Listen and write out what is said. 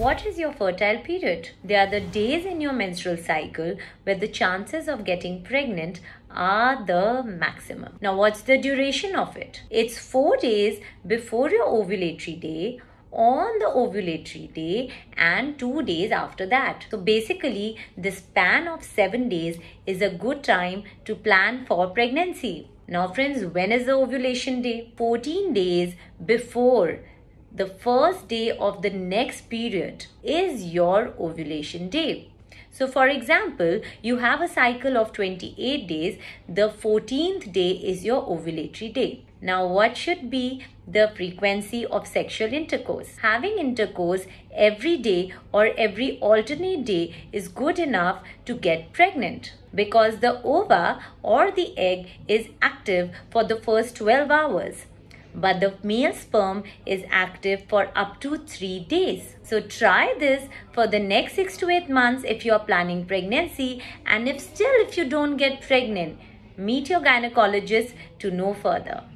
What is your fertile period? They are the days in your menstrual cycle where the chances of getting pregnant are the maximum. Now, what's the duration of it? It's 4 days before your ovulatory day, on the ovulatory day, and 2 days after that. So basically, this span of 7 days is a good time to plan for pregnancy. Now friends, when is the ovulation day? 14 days before the first day of the next period is your ovulation day. So for example, you have a cycle of 28 days. The 14th day is your ovulatory day. Now, what should be the frequency of sexual intercourse? Having intercourse every day or every alternate day is good enough to get pregnant because the ova or the egg is active for the first 12 hours. But the male sperm is active for up to 3 days. So try this for the next 6 to 8 months if you are planning pregnancy, and if you don't get pregnant, meet your gynecologist to know further.